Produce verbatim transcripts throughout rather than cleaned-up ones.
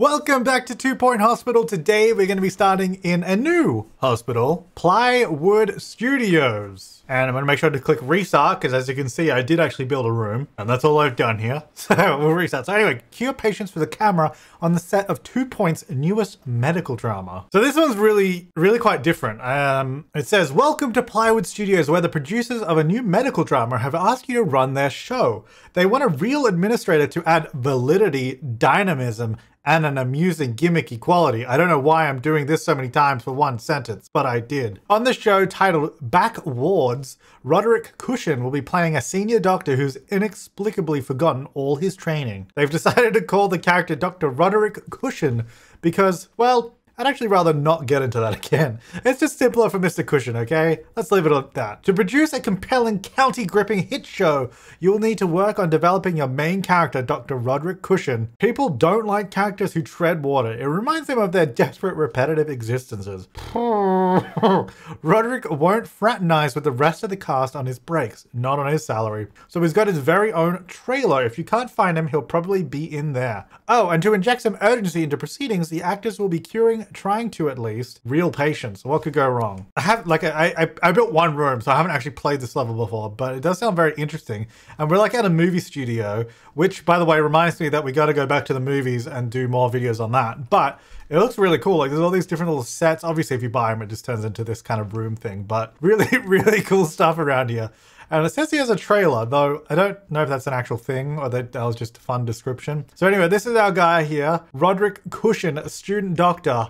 Welcome back to Two Point Hospital. Today we're going to be starting in a new hospital, Plywood Studios. And I'm going to make sure to click restart because as you can see I did actually build a room and that's all I've done here. So we'll restart. So anyway, cure patients with a camera on the set of Two Point's newest medical drama. So this one's really, really quite different. Um, it says, welcome to Plywood Studios where the producers of a new medical drama have asked you to run their show. They want a real administrator to add validity, dynamism, and an amusing gimmicky quality. I don't know why I'm doing this so many times for one sentence, but I did. On the show titled Back Wards, Roderick Cushion will be playing a senior doctor who's inexplicably forgotten all his training. They've decided to call the character Doctor Roderick Cushion because, well, I'd actually rather not get into that again. It's just simpler for Mister Cushion, okay? Let's leave it at that. To produce a compelling, county-gripping hit show, you'll need to work on developing your main character, Doctor Roderick Cushion. People don't like characters who tread water. It reminds them of their desperate, repetitive existences. Roderick won't fraternize with the rest of the cast on his breaks, not on his salary. So he's got his very own trailer. If you can't find him, he'll probably be in there. Oh, and to inject some urgency into proceedings, the actors will be curing trying to at least real patients. What could go wrong? I have like I, I I built one room, so I haven't actually played this level before, but it does sound very interesting. And we're like at a movie studio, which by the way reminds me that we got to go back to the movies and do more videos on that. But it looks really cool. Like there's all these different little sets. Obviously, if you buy them, it just turns into this kind of room thing. But really, really cool stuff around here. And it says he has a trailer, though I don't know if that's an actual thing or that, that was just a fun description. So anyway, this is our guy here, Roderick Cushion, a student doctor.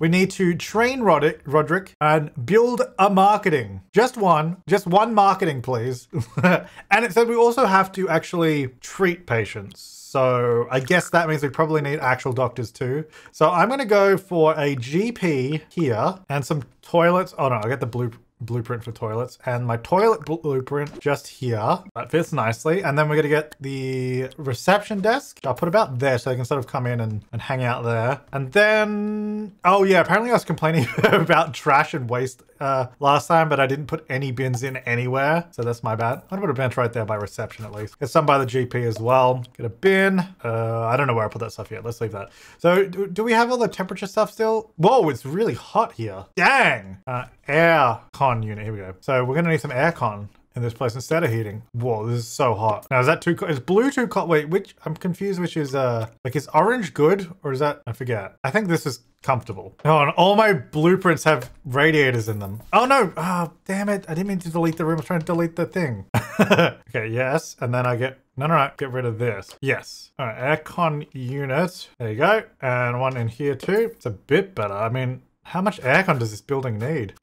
We need to train Roderick, Roderick and build a marketing. Just one, just one marketing, please. And it said we also have to actually treat patients. So I guess that means we probably need actual doctors too. So I'm gonna go for a G P here and some toilets. Oh no, I got the blueprint. blueprint for toilets and my toilet blueprint just here. That fits nicely. And then we're going to get the reception desk. I'll put about there so they can sort of come in and, and hang out there. And then, oh yeah, apparently I was complaining about trash and waste uh, last time, but I didn't put any bins in anywhere. So that's my bad. I'd put a bench right there by reception at least. There's some by the G P as well. Get a bin. Uh, I don't know where I put that stuff yet. Let's leave that. So do, do we have all the temperature stuff still? Whoa, it's really hot here. Dang. Uh, air con unit, here we go. So we're gonna need some air con in this place instead of heating. Whoa, this is so hot. Now is that too, is blue too hot? Wait, which, I'm confused which is, uh, like is orange good or is that, I forget. I think this is comfortable. Oh, and all my blueprints have radiators in them. Oh no, oh damn it. I didn't mean to delete the room, I was trying to delete the thing. Okay, yes, and then I get, no, no, no, get rid of this. Yes. All right, aircon unit, there you go. And one in here too. It's a bit better, I mean, how much aircon does this building need?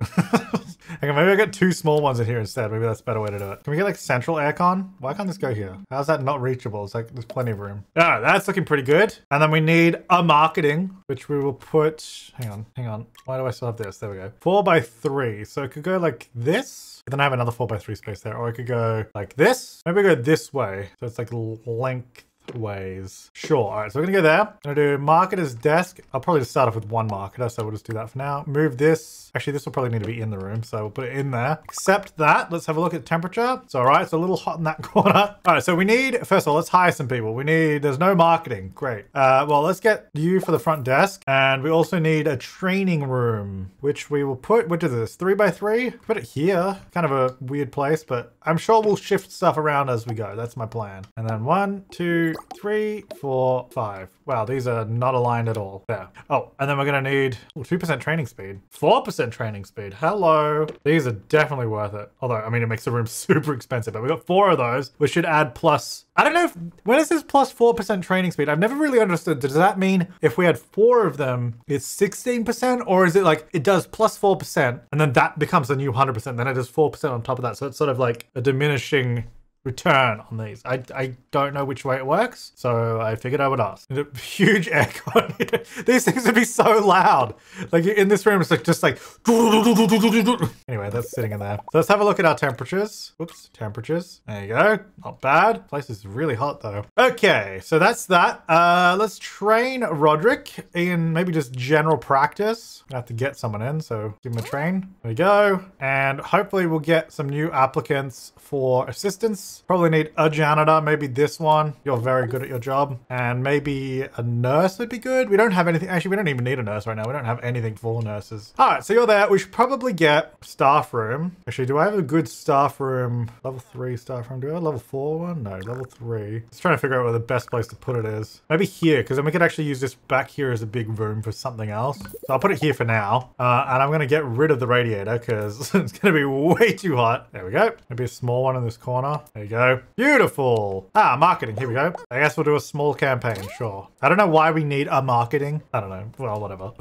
Okay, maybe I got two small ones in here instead. Maybe that's a better way to do it. Can we get like central aircon? Why can't this go here? How's that not reachable? It's like, there's plenty of room. All right, that's looking pretty good. And then we need a marketing, which we will put, hang on, hang on. Why do I still have this? There we go. Four by three. So it could go like this. Then I have another four by three space there. Or it could go like this. Maybe go this way. So it's like length ways. Sure. All right, so we're gonna go there. I'm gonna do marketer's desk. I'll probably just start off with one marketer, so we'll just do that for now. Move this. Actually, this will probably need to be in the room, so we'll put it in there. Except that, let's have a look at temperature. It's all right, it's a little hot in that corner. All right, so we need, first of all, let's hire some people. We need, there's no marketing, great. Uh, well, let's get you for the front desk. And we also need a training room, which we will put, which is this, three by three? Put it here, kind of a weird place, but I'm sure we'll shift stuff around as we go. That's my plan. And then one, two, three, four, five. Wow, these are not aligned at all. There. Oh, and then we're gonna need two percent training speed. four percent training speed, hello. These are definitely worth it. Although, I mean, it makes the room super expensive, but we got four of those. We should add plus, I don't know, if, when is this plus four percent training speed? I've never really understood. Does that mean if we had four of them, it's sixteen percent? Or is it like, it does plus four percent and then that becomes the new one hundred percent, then it does four percent on top of that. So it's sort of like a diminishing return on these. I, I don't know which way it works, so I figured I would ask. A huge aircon. These things would be so loud. Like in this room, it's like just like. Anyway, that's sitting in there. So let's have a look at our temperatures. Whoops, temperatures. There you go. Not bad. Place is really hot though. Okay, so that's that. Uh, let's train Roderick in maybe just general practice. I have to get someone in, so give him a train. There we go. And hopefully we'll get some new applicants for assistance. jobs. Probably need a janitor, maybe this one. You're very good at your job. And maybe a nurse would be good. We don't have anything. Actually, we don't even need a nurse right now. We don't have anything for nurses. All right, so you're there. We should probably get staff room. Actually, do I have a good staff room? Level three staff room. Do I have a level four one? No, level three. Just trying to figure out where the best place to put it is. Maybe here, because then we could actually use this back here as a big room for something else. So I'll put it here for now. Uh, and I'm going to get rid of the radiator because it's going to be way too hot. There we go. Maybe a small one in this corner. There you go. Beautiful. Ah, marketing. Here we go. I guess we'll do a small campaign. Sure. I don't know why we need a marketing. I don't know. Well, whatever.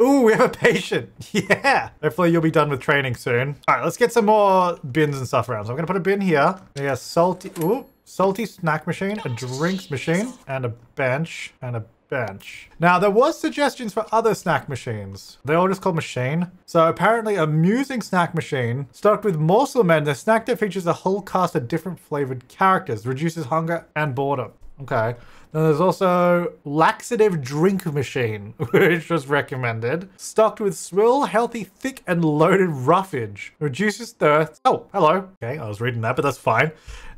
Ooh, we have a patient. Yeah. Hopefully you'll be done with training soon. All right, let's get some more bins and stuff around. So I'm going to put a bin here. Yeah, salty. Ooh, salty snack machine, a drinks machine, and a bench, and a bench. Now there was suggestions for other snack machines. They're all just called machine. So apparently amusing snack machine stocked with morsel men. The snack that features a whole cast of different flavored characters, reduces hunger and boredom. Okay. Then there's also laxative drink machine, which was recommended. Stocked with swill, healthy, thick, and loaded roughage. Reduces thirst. Oh, hello. Okay, I was reading that, but that's fine.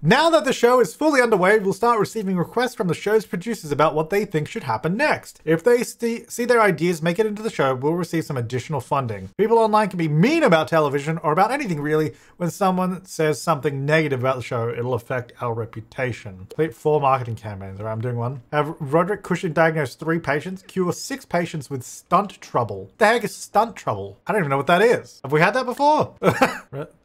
Now that the show is fully underway, we'll start receiving requests from the show's producers about what they think should happen next. If they see their ideas make it into the show, we'll receive some additional funding. People online can be mean about television or about anything really. When someone says something negative about the show, it'll affect our reputation. Complete four marketing campaigns. All right, I'm doing one. Have Roderick Cushion diagnosed three patients, cure six patients with stunt trouble. What the heck is stunt trouble? I don't even know what that is. Have we had that before?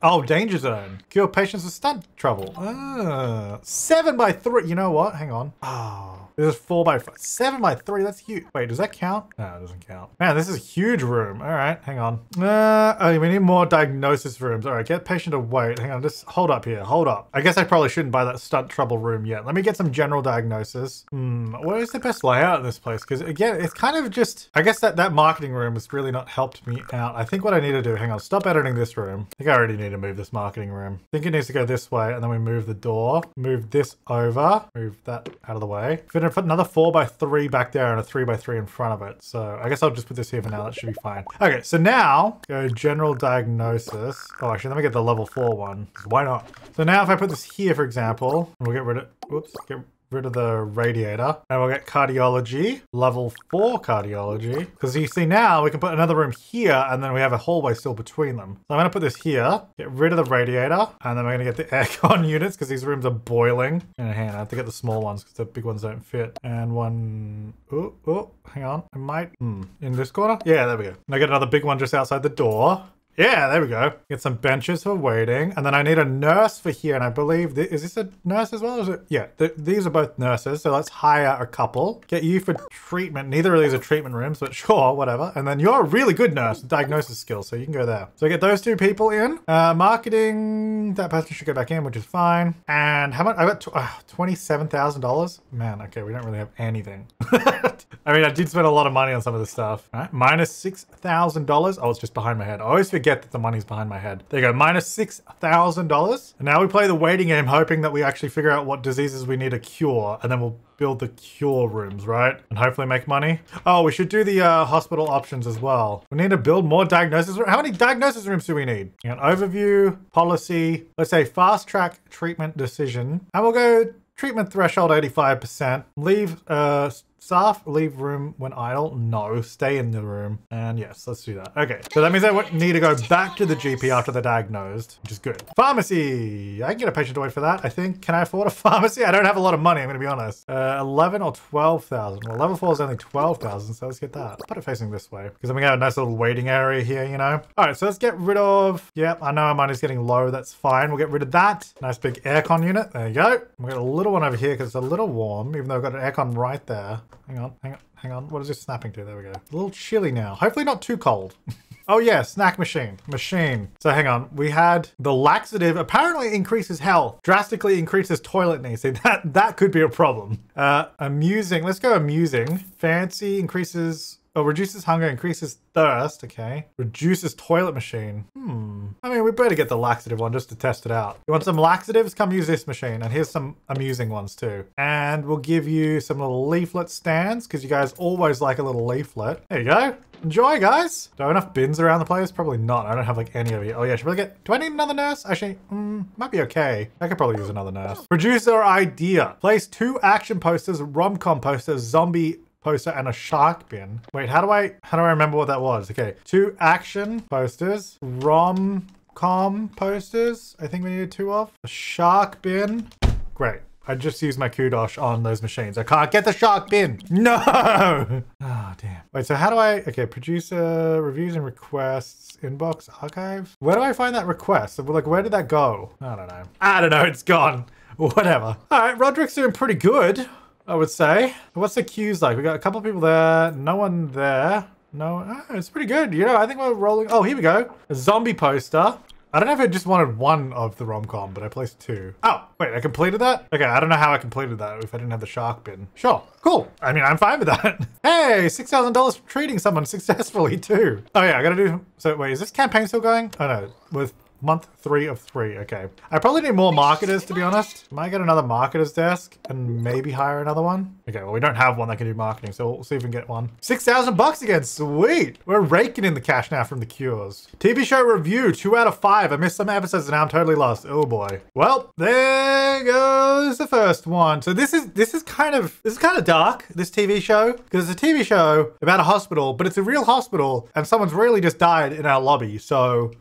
Oh, danger zone. Cure patients with stunt trouble. Uh, Uh, seven by three. You know what? Hang on. Oh, this is four by five. Seven by three. That's huge. Wait, does that count? No, it doesn't count. Man, this is a huge room. All right, hang on. Uh, oh, we need more diagnosis rooms. All right, get patient away. Hang on, just hold up here. Hold up. I guess I probably shouldn't buy that stunt trouble room yet. Let me get some general diagnosis. Hmm, what is the best layout in this place? Because again, it's kind of just, I guess that, that marketing room has really not helped me out. I think what I need to do, hang on, stop editing this room. I think I already need to move this marketing room. I think it needs to go this way and then we move the door, move this over, move that out of the way, fit another four by three back there and a three by three in front of it. So I guess I'll just put this here for now. That should be fine. Okay, so now go general diagnosis. Oh, actually, let me get the level four one. Why not? So now if I put this here, for example, we'll get rid of, whoops, get rid of the radiator and we'll get cardiology, level four cardiology. Because you see now we can put another room here and then we have a hallway still between them. So I'm gonna put this here, get rid of the radiator, and then we're gonna get the aircon units because these rooms are boiling. And hang on, I have to get the small ones because the big ones don't fit. And one, oh, oh, hang on, I might, hmm, in this corner? Yeah, there we go. And I get another big one just outside the door. Yeah, there we go. Get some benches for waiting. And then I need a nurse for here. And I believe, th is this a nurse as well? Is it? Yeah, th these are both nurses. So let's hire a couple. Get you for treatment. Neither of these are treatment rooms, but sure, whatever. And then you're a really good nurse with diagnosis skills. So you can go there. So get those two people in. Uh, marketing, that person should go back in, which is fine. And how much? I got uh, twenty-seven thousand dollars. Man, okay, we don't really have anything. I mean, I did spend a lot of money on some of this stuff. All right, minus six thousand dollars. Oh, it's just behind my head. I always forget that the money's behind my head. There you go, minus six thousand dollars. And now we play the waiting game, hoping that we actually figure out what diseases we need a cure, and then we'll build the cure rooms, right? And hopefully make money. Oh, we should do the uh, hospital options as well. We need to build more diagnosis rooms. How many diagnosis rooms do we need? An overview, policy, let's say fast track treatment decision. And we'll go treatment threshold eighty-five percent. Leave uh, staff, leave room when idle. No, stay in the room. And yes, let's do that. Okay, so that means I need to go back to the G P after they're diagnosed, which is good. Pharmacy, I can get a patient away for that, I think. Can I afford a pharmacy? I don't have a lot of money, I'm gonna be honest. Uh, eleven or twelve thousand. Well, level four is only twelve thousand, so let's get that. Put it facing this way, because then we got a nice little waiting area here, you know? All right, so let's get rid of, yep, I know our money's getting low, that's fine. We'll get rid of that. Nice big aircon unit, there you go. We've got a little one over here, because it's a little warm, even though I've got an aircon right there. Hang on, hang on, hang on. What is this snapping to? There we go. A little chilly now. Hopefully not too cold. Oh yeah, snack machine, machine. So hang on, we had the laxative, apparently increases health, drastically increases toilet needs. See, that, that could be a problem. Uh, amusing, let's go amusing. Fancy increases, oh, reduces hunger, increases thirst, okay. Reduces toilet machine. Hmm. I mean, we better get the laxative one just to test it out. You want some laxatives? Come use this machine. And here's some amusing ones too. And we'll give you some little leaflet stands because you guys always like a little leaflet. There you go. Enjoy, guys! Do I have enough bins around the place? Probably not. I don't have like any of it. Oh yeah, should we get... Do I need another nurse? Actually, mm, might be okay. I could probably use another nurse. Producer idea. Place two action posters, rom-com posters, zombie poster, and a shark bin. Wait, how do I... How do I remember what that was? Okay. Two action posters, rom-com posters. I think we needed two of. A shark bin. Great. I just used my Kudosh on those machines. I can't get the shark bin. No! Oh, damn. Wait, so how do I... Okay, producer reviews and requests, inbox, archive. Where do I find that request? Like, where did that go? I don't know. I don't know. It's gone. Whatever. All right, Roderick's doing pretty good, I would say. What's the queues like? We got a couple of people there. No one there. No, oh, it's pretty good. You know, I think we're rolling... Oh, here we go. A zombie poster. I don't know if I just wanted one of the rom-com, but I placed two. Oh, wait, I completed that? Okay, I don't know how I completed that if I didn't have the shark bin. Sure, cool. I mean, I'm fine with that. Hey, six thousand dollars for treating someone successfully too. Oh yeah, I gotta do, so wait, is this campaign still going? Oh no, with month three of three, okay. I probably need more marketers, to be honest. Might get another marketer's desk and maybe hire another one. Okay, well, we don't have one that can do marketing, so we'll see if we can get one. six thousand bucks again, sweet. We're raking in the cash now from the cures. T V show review, two out of five. I missed some episodes and now I'm totally lost. Oh boy. Well, there goes the first one. So this is, this is kind of, this is kind of dark, this T V show, because it's a T V show about a hospital, but it's a real hospital and someone's really just died in our lobby, so.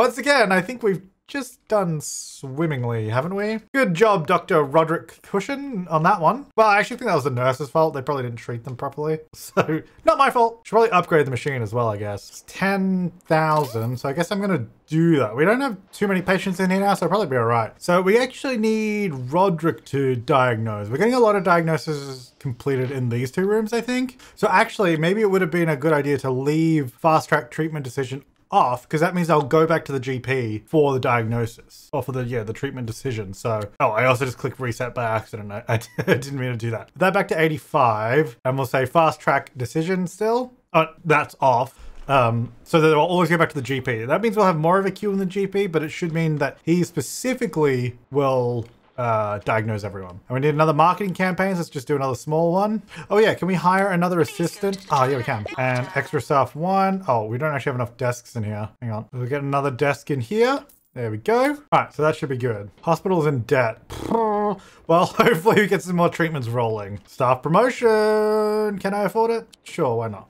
Once again, I think we've just done swimmingly, haven't we? Good job, Doctor Roderick Cushion, on that one. Well, I actually think that was the nurse's fault. They probably didn't treat them properly. So, not my fault. Should probably upgrade the machine as well, I guess. It's ten thousand, so I guess I'm gonna do that. We don't have too many patients in here now, so I'll probably be all right. So we actually need Roderick to diagnose. We're getting a lot of diagnoses completed in these two rooms, I think. So actually, maybe it would have been a good idea to leave fast track treatment decision off, because that means I'll go back to the G P for the diagnosis or for the, yeah, the treatment decision. So, oh, I also just clicked reset by accident. I, I didn't mean to do that. Put that back to eighty-five and we'll say fast track decision still. Oh, that's off. Um, so that will always go back to the G P. That means we'll have more of a queue in the G P, but it should mean that he specifically will uh, diagnose everyone. And we need another marketing campaign. So let's just do another small one. Oh yeah, can we hire another assistant? Oh yeah, we can. And extra staff one. Oh, we don't actually have enough desks in here. Hang on, we'll get another desk in here. There we go. All right, so that should be good. Hospital's in debt. Well, hopefully we get some more treatments rolling. Staff promotion. Can I afford it? Sure, why not?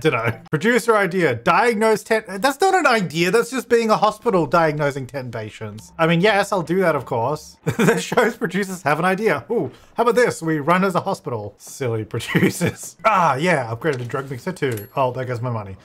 Dunno. Producer idea. Diagnose ten. That's not an idea. That's just being a hospital diagnosing ten patients. I mean, yes, I'll do that, of course. The show's producers have an idea. Ooh, how about this? We run as a hospital. Silly producers. Ah, yeah. Upgraded to drug mixer too. Oh, there goes my money.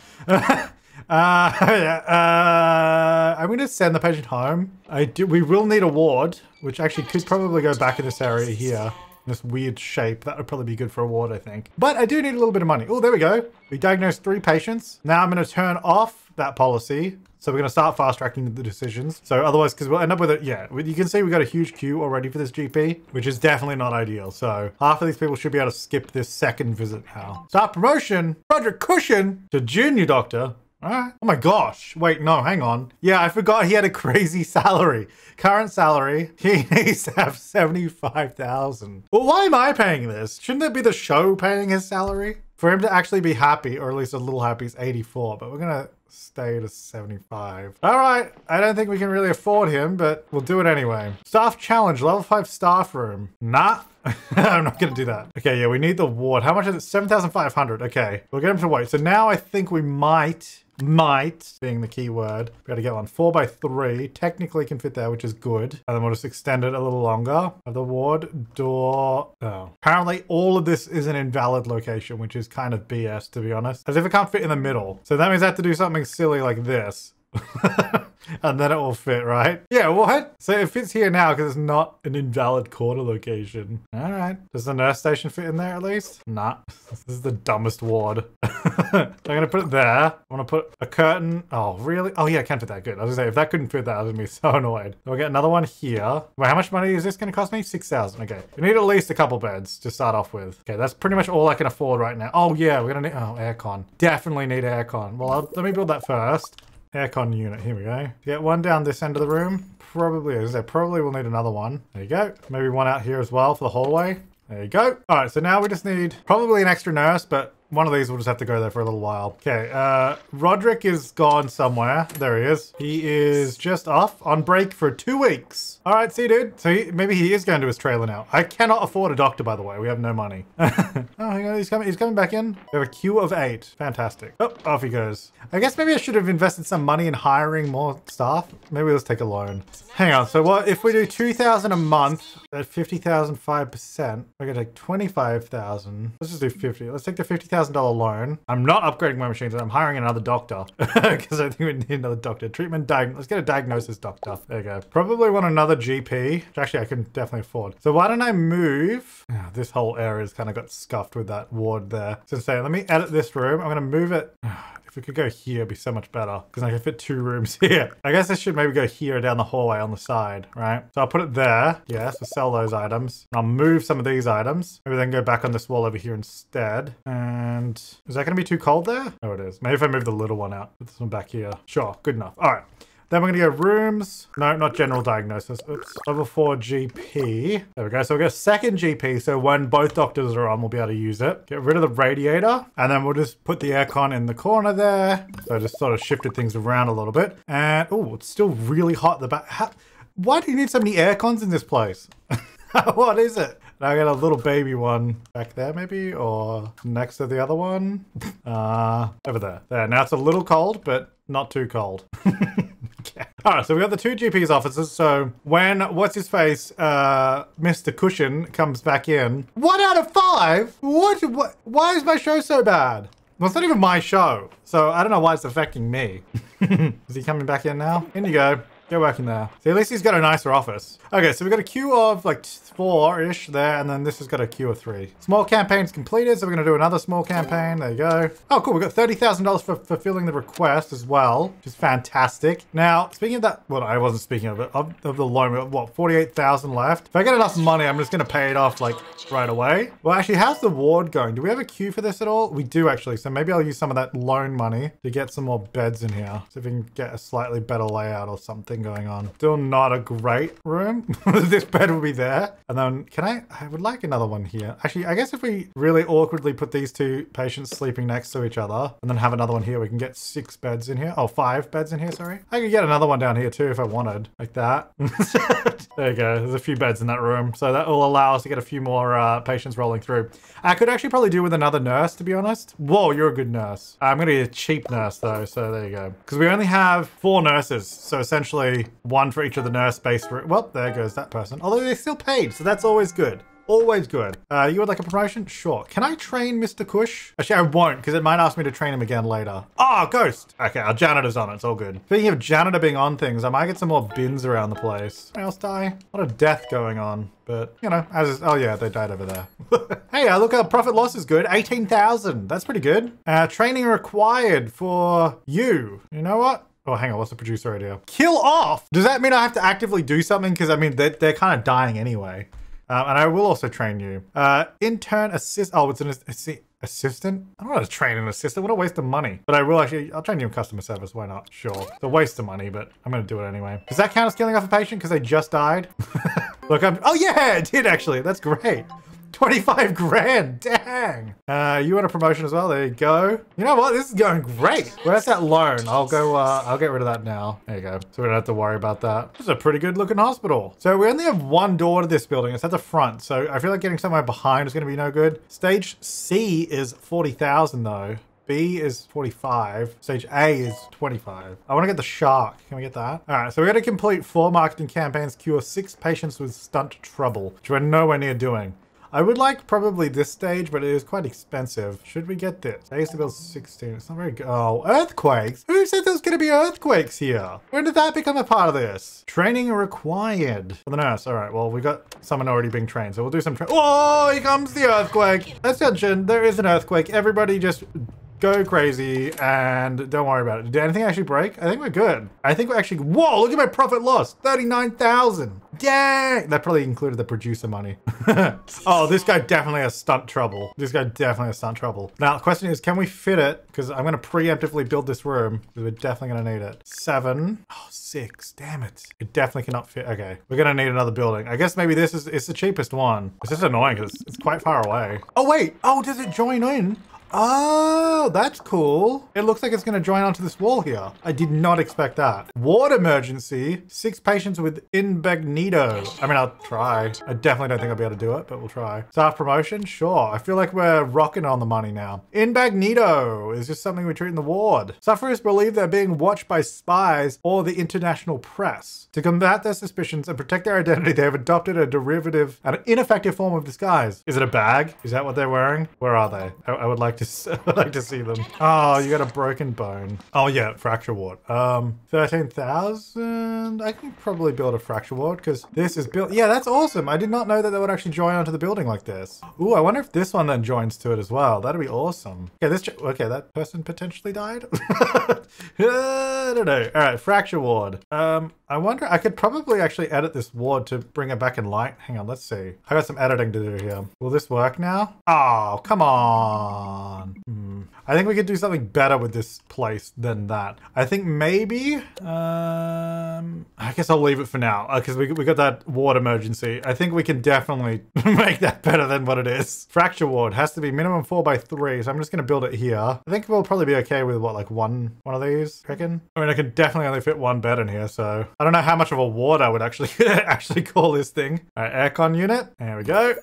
Uh, uh, I'm going to send the patient home. I do. We will need a ward, which actually could probably go back in this area here. This weird shape. That would probably be good for a ward, I think. But I do need a little bit of money. Oh, there we go. We diagnosed three patients. Now I'm going to turn off that policy. So we're going to start fast tracking the decisions. So otherwise, because we'll end up with it. Yeah, you can see we got a huge queue already for this G P, which is definitely not ideal. So half of these people should be able to skip this second visit now. Start promotion. Roderick Cushion to junior doctor. All right. Oh my gosh. Wait, no, hang on. Yeah, I forgot he had a crazy salary. Current salary, he needs to have seventy-five thousand. Well, why am I paying this? Shouldn't it be the show paying his salary? For him to actually be happy, or at least a little happy, is eighty-four, but we're gonna stay to seventy-five. All right, I don't think we can really afford him, but we'll do it anyway. Staff challenge, level five staff room. Nah. I'm not gonna do that. Okay, yeah, we need the ward. How much is it? seven thousand five hundred, okay. We'll get him to wait. So now I think we might, might, being the key word, we gotta get one. Four by three, technically can fit there, which is good. And then we'll just extend it a little longer. The ward, door, oh. Apparently all of this is an invalid location, which is kind of B S, to be honest. As if it can't fit in the middle. So that means I have to do something silly like this. And then it will fit, right? Yeah, what? So it fits here now because it's not an invalid corner location. All right. Does the nurse station fit in there at least? Nah. This is the dumbest ward. I'm going to put it there. I want to put a curtain. Oh, really? Oh, yeah, it can fit that. Good. I was going to say, if that couldn't fit that, I was going to be so annoyed. We'll get another one here. Wait, how much money is this going to cost me? six thousand. Okay. We need at least a couple beds to start off with. Okay, that's pretty much all I can afford right now. Oh, yeah, we're going to need... Oh, aircon. Definitely need aircon. Well, I'll... let me build that first. Aircon unit, here we go. Get one down this end of the room. Probably is. I probably will need another one. There you go. Maybe one out here as well for the hallway. There you go. All right, so now we just need probably an extra nurse, but One of these will just have to go there for a little while. Okay, uh, Roderick is gone somewhere. There he is. He is just off on break for two weeks. All right, see you, dude. So he, maybe he is going to his trailer now. I cannot afford a doctor, by the way. We have no money. Oh, hang on, he's coming, he's coming back in. We have a queue of eight. Fantastic. Oh, off he goes. I guess maybe I should have invested some money in hiring more staff. Maybe let's take a loan. Hang on, so what if we do two thousand a month at fifty thousand, five percent, we're gonna take twenty-five thousand. Let's just do fifty. Let's take the fifty thousand dollar loan. I'm not upgrading my machines, I'm hiring another doctor because I think we need another doctor. Treatment, diag let's get a diagnosis doctor. There you go. Probably want another G P, which actually I can definitely afford. So why don't I move? Oh, this whole area's kind of got scuffed with that ward there. So say, let me edit this room. I'm gonna move it. If we could go here, it'd be so much better because I can fit two rooms here. I guess I should maybe go here down the hallway on the side, right? So I'll put it there. Yeah, so sell those items. I'll move some of these items. Maybe then go back on this wall over here instead. And is that going to be too cold there? Oh, it is. Maybe if I move the little one out, put this one back here. Sure, good enough. All right. Then we're gonna go rooms. No, not general diagnosis. Oops. Level four G P. There we go. So we'll get a second G P. So when both doctors are on, we'll be able to use it. Get rid of the radiator. And then we'll just put the aircon in the corner there. So I just sort of shifted things around a little bit. And oh, it's still really hot in the back. How, why do you need so many aircons in this place? What is it? Now I got a little baby one back there maybe, or next to the other one. Uh, over there. There, now it's a little cold, but not too cold. Okay. All right, so we got the two G P's offices. So when what's-his-face, uh, Mister Cushion comes back in. One out of five? What, what? Why is my show so bad? Well, it's not even my show. So I don't know why it's affecting me. Is he coming back in now? In you go. Go back in there. See, at least he's got a nicer office. Okay, so we've got a queue of like four-ish there, and then this has got a queue of three. Small campaign's completed, so we're gonna do another small campaign. There you go. Oh, cool, we got thirty thousand dollars for fulfilling the request as well, which is fantastic. Now, speaking of that, well, I wasn't speaking of it, of, of the loan, we got, what, forty-eight thousand left? If I get enough money, I'm just gonna pay it off like right away. Well, actually, how's the ward going? Do we have a queue for this at all? We do actually, so maybe I'll use some of that loan money to get some more beds in here. See if we can get a slightly better layout or something going on. Still not a great room. This bed will be there. And then can I, I would like another one here. Actually, I guess if we really awkwardly put these two patients sleeping next to each other and then have another one here, we can get six beds in here. Oh, five beds in here, sorry. I could get another one down here too if I wanted, like that. There you go. There's a few beds in that room. So that will allow us to get a few more uh, patients rolling through. I could actually probably do with another nurse, to be honest. Whoa, you're a good nurse. I'm going to get a cheap nurse though. So there you go. Because we only have four nurses. So essentially one for each of the nurse base. Well, there goes that person. Although they're still paid, so that's always good. Always good. Uh, you would like a promotion? Sure. Can I train Mister Cush? Actually, I won't, because it might ask me to train him again later. Oh, ghost! Okay, our janitor's on it. It's all good. Speaking of janitor being on things, I might get some more bins around the place. Anyone else die? A lot of death going on. But, you know, as is, oh yeah, they died over there. Hey, uh, look, our profit loss is good. eighteen thousand. That's pretty good. Uh, training required for you. You know what? Oh, hang on, what's the producer idea? Kill off! Does that mean I have to actively do something? Because I mean, they're, they're kind of dying anyway. Um, and I will also train you. Uh, intern assist, oh, it's an assist. Assistant? I don't want to train an assistant. What a waste of money. But I will actually, I'll train you in customer service. Why not? Sure. It's a waste of money, but I'm going to do it anyway. Does that count as killing off a patient because they just died? Look, I'm, oh yeah, it did actually. That's great. twenty-five grand, dang. Uh, you want a promotion as well? There you go. You know what? This is going great. Where's that loan? I'll go, uh, I'll get rid of that now. There you go. So we don't have to worry about that. This is a pretty good looking hospital. So we only have one door to this building. It's at the front. So I feel like getting somewhere behind is going to be no good. Stage C is forty thousand though. B is forty-five. Stage A is twenty-five. I want to get the shark. Can we get that? All right, so we're going to complete four marketing campaigns, cure six patients with stunt trouble, which we're nowhere near doing. I would like probably this stage, but it is quite expensive. Should we get this? I used to build sixteen. It's not very good. Oh, earthquakes? Who said there was going to be earthquakes here? When did that become a part of this? Training required for the nurse. All right, well, we got someone already being trained, so we'll do some training. Oh, here comes the earthquake. Attention, there is an earthquake. Everybody just go crazy and don't worry about it. Did anything actually break? I think we're good. I think we're actually, whoa, look at my profit loss, thirty-nine thousand. Dang! That probably included the producer money. Oh, this guy definitely has stunt trouble. This guy definitely has stunt trouble. Now, the question is, can we fit it? Because I'm going to preemptively build this room. We're definitely going to need it. Seven. Oh, six. Damn it. It definitely cannot fit. Okay. We're going to need another building. I guess maybe this is it's the cheapest one. It's just annoying because it's quite far away. Oh, wait. Oh, does it join in? Oh, that's cool. It looks like it's going to join onto this wall here. I did not expect that. Ward emergency. Six patients with incognito. I mean, I'll try. I definitely don't think I'll be able to do it, but we'll try. Staff promotion? Sure. I feel like we're rocking on the money now. Incognito is just something we treat in the ward. Sufferers believe they're being watched by spies or the international press. To combat their suspicions and protect their identity, they have adopted a derivative and an ineffective form of disguise. Is it a bag? Is that what they're wearing? Where are they? I, I would like to I'd like to see them. Oh, you got a broken bone. Oh yeah, fracture ward. Um, thirteen thousand. I can probably build a fracture ward because this is built. Yeah, that's awesome. I did not know that they would actually join onto the building like this. Ooh, I wonder if this one then joins to it as well. That'd be awesome. Okay, this, okay, that person potentially died. I don't know. All right, fracture ward. Um, I wonder, I could probably actually edit this ward to bring it back in light. Hang on, let's see. I got some editing to do here. Will this work now? Oh, come on. Hmm. I think we could do something better with this place than that. I think maybe, um, I guess I'll leave it for now because uh, we, we got that ward emergency. I think we can definitely make that better than what it is. Fracture ward has to be minimum four by three. So I'm just going to build it here. I think we'll probably be okay with what, like one, one of these, I reckon? I mean, I could definitely only fit one bed in here. So I don't know how much of a ward I would actually, actually call this thing. All right, aircon unit. There we go.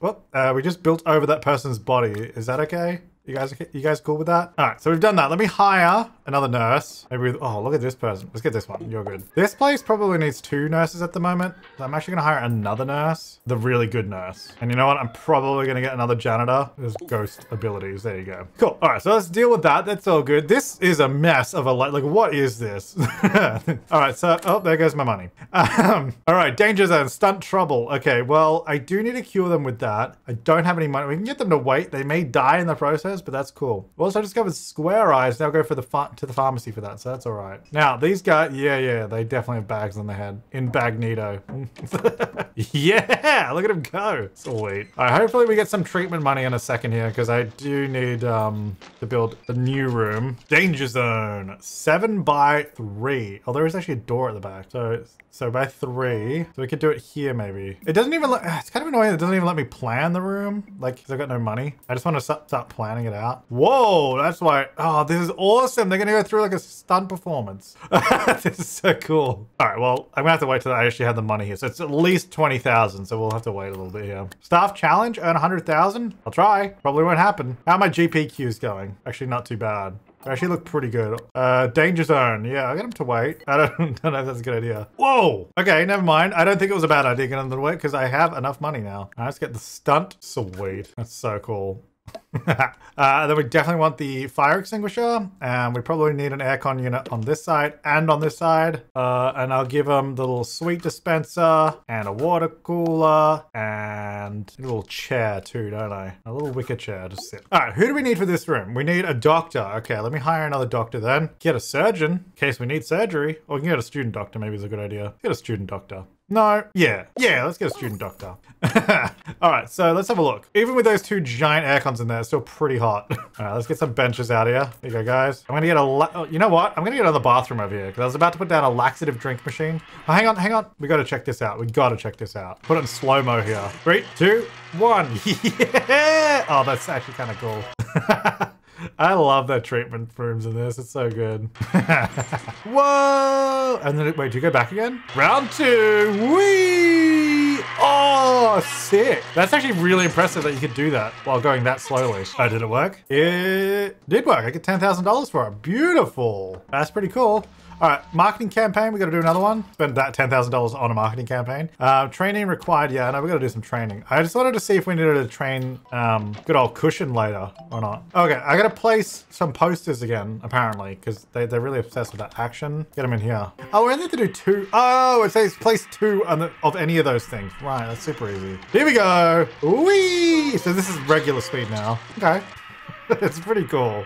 Well, uh, we just built over that person's body. Is that okay? You guys, you guys cool with that? All right, so we've done that. Let me hire another nurse. Maybe, with, oh, look at this person. Let's get this one. You're good. This place probably needs two nurses at the moment. So I'm actually gonna hire another nurse, the really good nurse. And you know what? I'm probably gonna get another janitor. There's ghost abilities. There you go. Cool. All right, so let's deal with that. That's all good. This is a mess of a light. Like, what is this? All right, so, oh, there goes my money. Um, all right, danger zone, stunt trouble. Okay, well, I do need to cure them with that. I don't have any money. We can get them to wait. They may die in the process, but that's cool. Also, I discovered square eyes. Now go for the to the pharmacy for that, so that's all right. Now these guys, yeah, yeah, they definitely have bags on their head. Incognito. Yeah, look at him go. Sweet. All right, hopefully we get some treatment money in a second here because I do need um to build a new room. Danger zone, seven by three. Oh, there is actually a door at the back. So so by three, so we could do it here maybe. It doesn't even. Let, it's kind of annoying. It doesn't even let me plan the room. Like, cause I've got no money. I just want to start, start planning it out. Whoa, that's why. Oh, this is awesome. They're gonna go through like a stunt performance. This is so cool. All right, well, I'm gonna have to wait till I actually have the money here. So it's at least twenty thousand. So we'll have to wait a little bit here. Staff challenge, earn one hundred thousand. I'll try. Probably won't happen. How are my G P Qs going? Actually, not too bad. They actually look pretty good. Uh, danger zone. Yeah, I get them to wait. I don't, I don't know if that's a good idea. Whoa. Okay, never mind. I don't think it was a bad idea getting them to wait because I have enough money now. All right, let's get the stunt. Sweet. That's so cool. uh, then we definitely want the fire extinguisher, and we probably need an aircon unit on this side and on this side. Uh, and I'll give them the little sweet dispenser and a water cooler and a little chair too, don't I? A little wicker chair to sit. All right, who do we need for this room? We need a doctor. Okay, let me hire another doctor then. Get a surgeon in case we need surgery, or we can get a student doctor. Maybe is a good idea. Get a student doctor. No, yeah, yeah, let's get a student doctor. All right, so let's have a look. Even with those two giant aircons in there, it's still pretty hot. All right, let's get some benches out of here. There you go, guys. I'm gonna get a, oh, you know what? I'm gonna get another bathroom over here because I was about to put down a laxative drink machine. Oh, hang on, hang on. We gotta check this out. We gotta check this out. Put it in slow-mo here. Three, two, one. Yeah! Oh, that's actually kind of cool. I love that treatment rooms in this. It's so good. Whoa! And then, wait, do you go back again? Round two. Whee! Oh, sick. That's actually really impressive that you could do that while going that slowly. Oh, did it work? It did work. I get ten thousand dollars for it. Beautiful. That's pretty cool. All right, marketing campaign. We got to do another one. Spend that ten thousand dollars on a marketing campaign. Uh, training required. Yeah, no, we got to do some training. I just wanted to see if we needed to train um, good old Cushion later or not. Okay, I got to place some posters again, apparently, because they, they're really obsessed with that action. Get them in here. Oh, we only have to do two. Oh, it says place two on the, of any of those things. Right, that's super easy. Here we go. Whee! So this is regular speed now. Okay. It's pretty cool.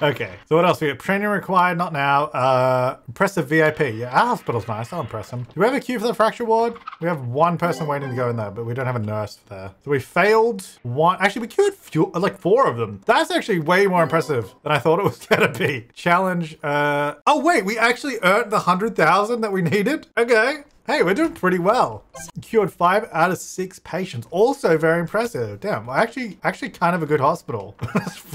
Okay, so what else we got? Training required, not now. Uh, impressive V I P. Yeah, our hospital's nice. I'll impress them. Do we have a queue for the fracture ward? We have one person waiting to go in there, but we don't have a nurse for there. So we failed one. Actually, we cured few, like four of them. That's actually way more impressive than I thought it was gonna be. Challenge. Uh, oh wait, we actually earned the one hundred thousand that we needed? Okay. Hey, we're doing pretty well. Cured five out of six patients. Also very impressive. Damn, actually, actually kind of a good hospital.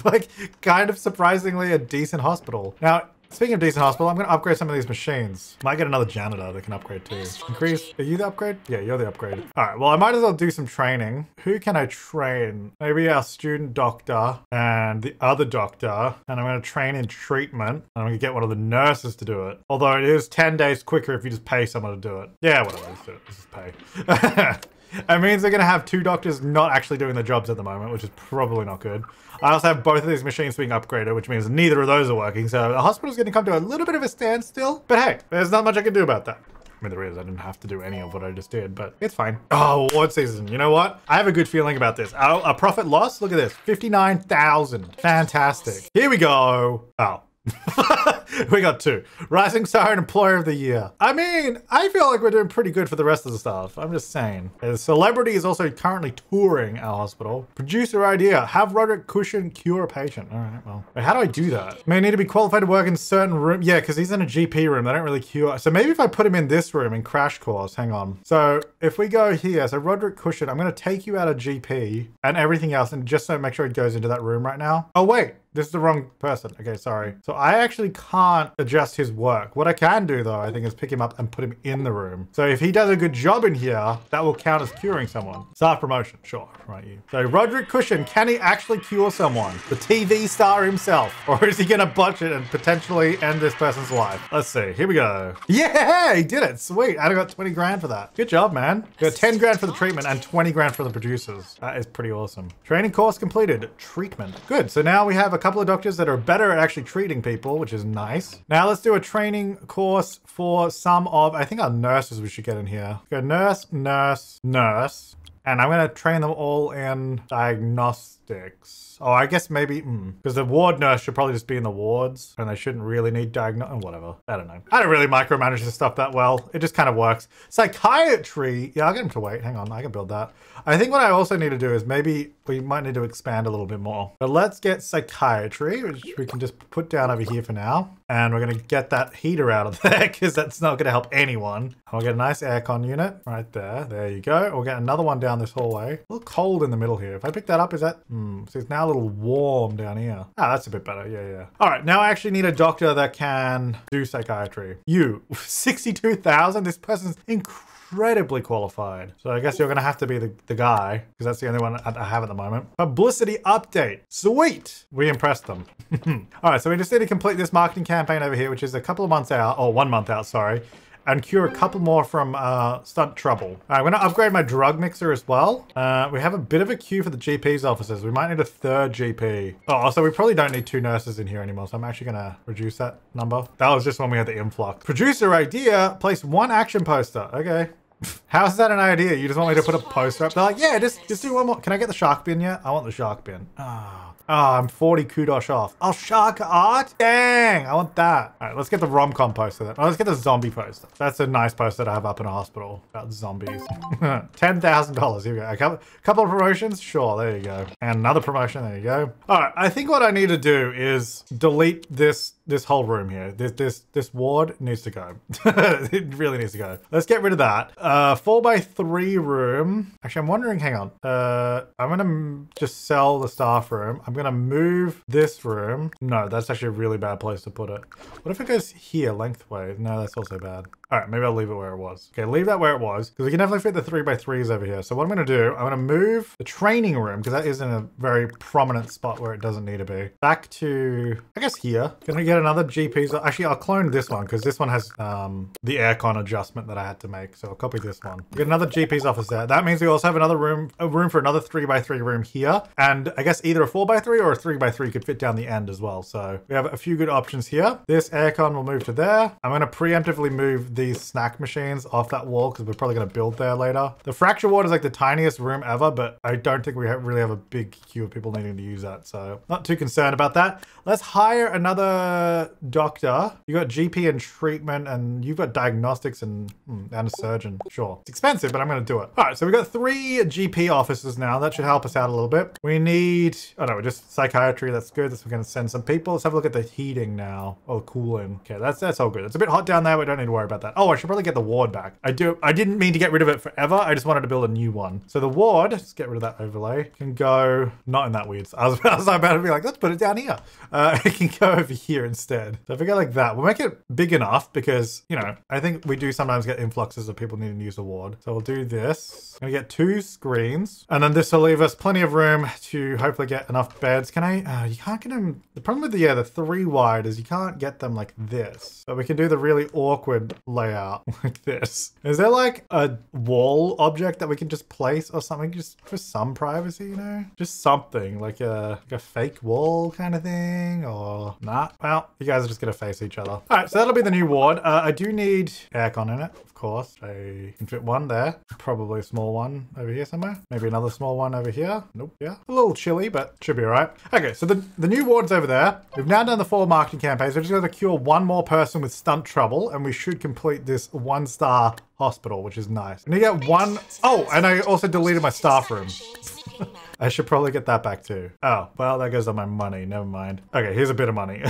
Like, kind of surprisingly a decent hospital. Now, speaking of decent hospital, I'm going to upgrade some of these machines. Might get another janitor that can upgrade too. Increase. Are you the upgrade? Yeah, you're the upgrade. All right, well, I might as well do some training. Who can I train? Maybe our student doctor and the other doctor. And I'm going to train in treatment. And I'm going to get one of the nurses to do it. Although it is ten days quicker if you just pay someone to do it. Yeah, whatever. Let's do it. Let's just pay. It means they're going to have two doctors not actually doing their jobs at the moment, which is probably not good. I also have both of these machines being upgraded, which means neither of those are working. So the hospital's going to come to a little bit of a standstill. But hey, there's not much I can do about that. I mean, there is. I didn't have to do any of what I just did, but it's fine. Oh, award season. You know what? I have a good feeling about this. Our, our profit loss? Look at this. fifty-nine thousand. Fantastic. Here we go. Oh. We got two. Rising Star and Employer of the Year. I mean, I feel like we're doing pretty good for the rest of the stuff. I'm just saying. A celebrity is also currently touring our hospital. Producer idea. Have Roderick Cushion cure a patient. All right, well. Wait, how do I do that? May need to be qualified to work in certain room. Yeah, because he's in a G P room. They don't really cure. So maybe if I put him in this room in crash course. Hang on. So if we go here. So Roderick Cushion, I'm going to take you out of G P and everything else. And just so make sure it goes into that room right now. Oh, wait. This is the wrong person. Okay, sorry. So I actually can't adjust his work. What I can do though, I think, is pick him up and put him in the room. So if he does a good job in here, that will count as curing someone. Staff promotion, sure, right you. So Roderick Cushion, can he actually cure someone? The T V star himself, or is he gonna botch it and potentially end this person's life? Let's see, here we go. Yeah, he did it, sweet. I got twenty grand for that. Good job, man. You got ten grand for the treatment and twenty grand for the producers. That is pretty awesome. Training course completed, treatment. Good, so now we have a A couple of doctors that are better at actually treating people, which is nice. Now let's do a training course for some of, I think our nurses we should get in here. Go nurse, nurse, nurse. And I'm gonna train them all in diagnostics. Oh, I guess maybe, mm, because the ward nurse should probably just be in the wards and they shouldn't really need diagnostics, whatever. I don't know. I don't really micromanage this stuff that well. It just kind of works. Psychiatry, yeah, I'll get them to wait. Hang on, I can build that. I think what I also need to do is maybe we might need to expand a little bit more. But let's get psychiatry, which we can just put down over here for now. And we're gonna get that heater out of there because that's not gonna help anyone. I'll get a nice aircon unit right there. There you go. We'll get another one down this hallway. A little cold in the middle here. If I pick that up, is that, hmm, so it's now a little warm down here. Ah, that's a bit better, yeah, yeah. All right, now I actually need a doctor that can do psychiatry. You, sixty-two thousand, this person's incredible. Incredibly qualified. So I guess you're gonna have to be the, the guy because that's the only one I have at the moment. Publicity update. Sweet. We impressed them. All right, so we just need to complete this marketing campaign over here, which is a couple of months out, or one month out, sorry, and cure a couple more from uh, stunt trouble. All right, I'm gonna upgrade my drug mixer as well. Uh, we have a bit of a queue for the G P's offices. We might need a third G P. Oh, so we probably don't need two nurses in here anymore. So I'm actually gonna reduce that number. That was just when we had the influx. Producer idea, place one action poster. Okay. How's that an idea? You just want me to put a poster up? They're like, yeah, just, just do one more. Can I get the shark bin yet? I want the shark bin. Ah. Oh. Oh, I'm forty kudosh off. Oh, shark art? Dang, I want that. All right, let's get the rom-com poster then. Oh, let's get the zombie poster. That's a nice poster to have up in a hospital about zombies. ten thousand dollars, here we go. A couple, couple of promotions? Sure, there you go. And another promotion, there you go. All right, I think what I need to do is delete this this whole room here. This this, this ward needs to go. It really needs to go. Let's get rid of that. Uh, four by three room. Actually, I'm wondering, hang on. Uh, I'm gonna just sell the staff room. I'm gonna move this room. No, that's actually a really bad place to put it. What if it goes here lengthways? No, that's also bad. All right, maybe I'll leave it where it was. Okay, leave that where it was because we can definitely fit the three by threes over here. So what I'm gonna do, I'm gonna move the training room because that is in a very prominent spot where it doesn't need to be. Back to, I guess here. Can we get another G P's? Actually, I'll clone this one because this one has um, the aircon adjustment that I had to make. So I'll copy this one. We'll get another G P's office there. That means we also have another room, a room for another three by three room here. And I guess either a four by three or a three by three could fit down the end as well. So we have a few good options here. This aircon will move to there. I'm going to preemptively move these snack machines off that wall because we're probably going to build there later. The fracture ward is like the tiniest room ever, but I don't think we have really have a big queue of people needing to use that. So not too concerned about that. Let's hire another a doctor, you got G P and treatment, and you've got diagnostics and, and a surgeon. Sure, it's expensive, but I'm gonna do it. All right, so we've got three G P offices now. That should help us out a little bit. We need, oh no, just psychiatry, that's good. That's, we're gonna send some people. Let's have a look at the heating now. Oh, cooling. Okay, that's that's all good. It's a bit hot down there, we don't need to worry about that. Oh, I should probably get the ward back. I do, I didn't mean to get rid of it forever. I just wanted to build a new one. So the ward, let's get rid of that overlay. Can go, not in that weird, I was, I was about to be like, let's put it down here. Uh, it can go over here instead. So if we go like that, we'll make it big enough because, you know, I think we do sometimes get influxes of people needing to use a ward. So we'll do this. I'm gonna get two screens, and then this will leave us plenty of room to hopefully get enough beds. Can I, uh, you can't get them, the problem with the, yeah, the three wide is you can't get them like this, but we can do the really awkward layout like this. Is there like a wall object that we can just place or something just for some privacy, you know? Just something like a, like a fake wall kind of thing, or not? Nah. Well, you guys are just gonna face each other. All right, so that'll be the new ward. Uh, I do need aircon in it, of course. I can fit one there, probably a small one over here somewhere. Maybe another small one over here. Nope, yeah. A little chilly, but should be all right. Okay, so the, the new ward's over there. We've now done the four marketing campaigns. We're just gonna cure one more person with stunt trouble, and we should complete this one star hospital, which is nice. And you get one, oh, and I also deleted my staff room. I should probably get that back too. Oh, well, that goes on my money. Never mind. Okay, here's a bit of money.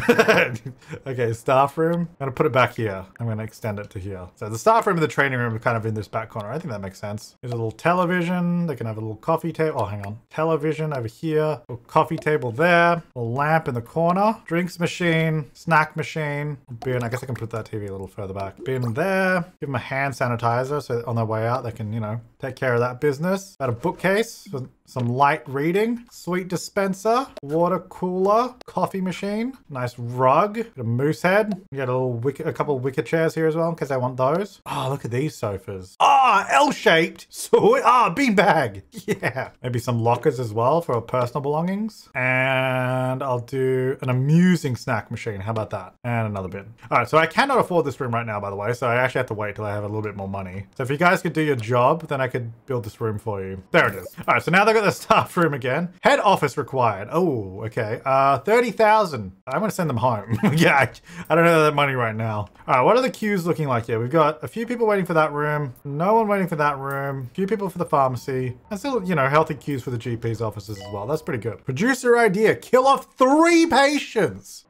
Okay, staff room. I'm gonna put it back here. I'm gonna extend it to here. So the staff room and the training room are kind of in this back corner. I think that makes sense. There's a little television. They can have a little coffee table. Oh, hang on. Television over here. Little coffee table there. A lamp in the corner. Drinks machine. Snack machine. Bin. I guess I can put that T V a little further back. Bin there. Give them a hand sanitizer so on their way out they can, you know, take care of that business. Got a bookcase with some light reading, sweet dispenser, water cooler, coffee machine, nice rug, a moose head. We got a little wicker, a couple of wicker chairs here as well because I want those. Oh, look at these sofas. Ah, oh, L-shaped. So, ah, oh, beanbag. Yeah. Maybe some lockers as well for our personal belongings. And I'll do an amusing snack machine. How about that? And another bin. All right, so I cannot afford this room right now, by the way. So I actually have to wait till I have a little bit more money. So if you guys could do your job, then I could build this room for you. There it is. All right, so now they've got the staff room again. Head office required. Oh, okay. Uh, thirty thousand. I'm gonna send them home. Yeah, I, I don't know that money right now. All right, what are the queues looking like here? We've got a few people waiting for that room. No one waiting for that room. A few people for the pharmacy. And still, you know, healthy queues for the G P's offices as well. That's pretty good. Producer idea, kill off three patients.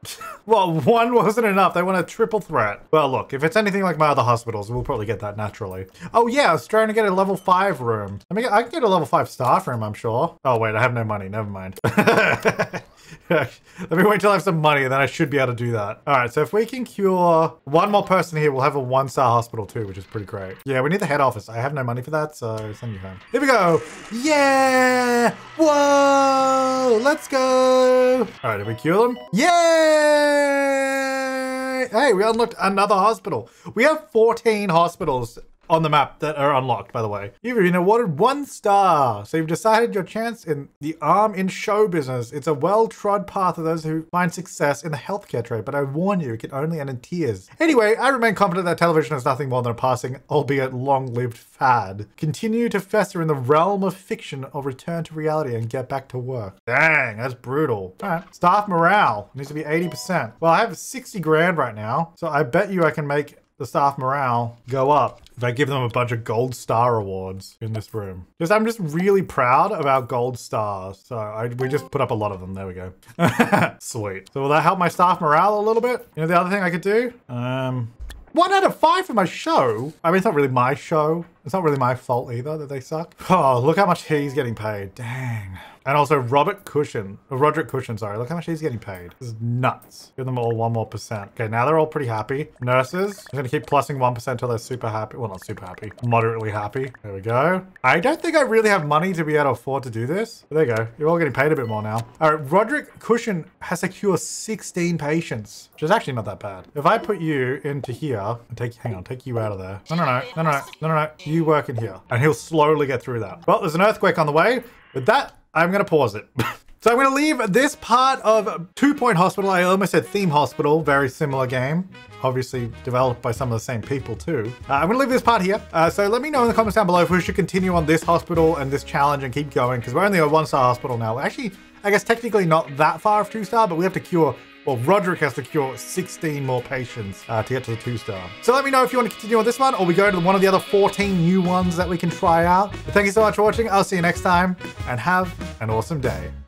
Well, one wasn't enough. They want a triple threat. Well, look, if it's anything like my other hospitals, we'll probably get that naturally. Oh yeah, I was trying to get a level five room. I mean, I can get a level five staff room, I'm sure. Oh wait, I have no money, never mind. Let me wait till I have some money and then I should be able to do that. All right, so if we can cure one more person here, we'll have a one-star hospital too, which is pretty great. Yeah, we need the head office. I have no money for that, so send you home. Here we go. Yeah! Whoa! Let's go! All right, did we cure them? Yay! Hey, we unlocked another hospital. We have fourteen hospitals on the map that are unlocked, by the way. You've been awarded one star. So you've decided your chance in the arm in show business. It's a well-trod path of those who find success in the healthcare trade, but I warn you, it can only end in tears. Anyway, I remain confident that television is nothing more than a passing, albeit long-lived fad. Continue to fester in the realm of fiction or return to reality and get back to work. Dang, that's brutal. All right, staff morale needs to be eighty percent. Well, I have sixty grand right now, so I bet you I can make the staff morale go up if I give them a bunch of gold star awards in this room. Just, I'm just really proud of our gold stars. So I, we just put up a lot of them. There we go. Sweet. So will that help my staff morale a little bit? You know, the other thing I could do? Um, one out of five for my show. I mean, it's not really my show. It's not really my fault either that they suck. Oh, look how much he's getting paid. Dang. And also Robert Cushion, or Roderick Cushion, sorry. Look how much he's getting paid. This is nuts. Give them all one more percent. Okay, now they're all pretty happy. Nurses, I'm gonna keep plussing one percent until they're super happy. Well, not super happy, moderately happy. There we go. I don't think I really have money to be able to afford to do this. But there you go. You're all getting paid a bit more now. All right, Roderick Cushion has to cure sixteen patients, which is actually not that bad. If I put you into here, and take, hang on, take you out of there. No, no, no, no, no, no, no, no. You work in here. And he'll slowly get through that. Well, there's an earthquake on the way. With that, I'm gonna pause it. So I'm gonna leave this part of Two Point Hospital. I almost said Theme Hospital, very similar game. Obviously developed by some of the same people too. Uh, I'm gonna leave this part here. Uh, so let me know in the comments down below if we should continue on this hospital and this challenge and keep going, because we're only a one-star hospital now. Actually, I guess technically not that far of two star, but we have to cure, well, Roderick has to cure sixteen more patients uh, to get to the two star. So let me know if you want to continue on this one, or we go to one of the other fourteen new ones that we can try out. But thank you so much for watching. I'll see you next time, and have an awesome day.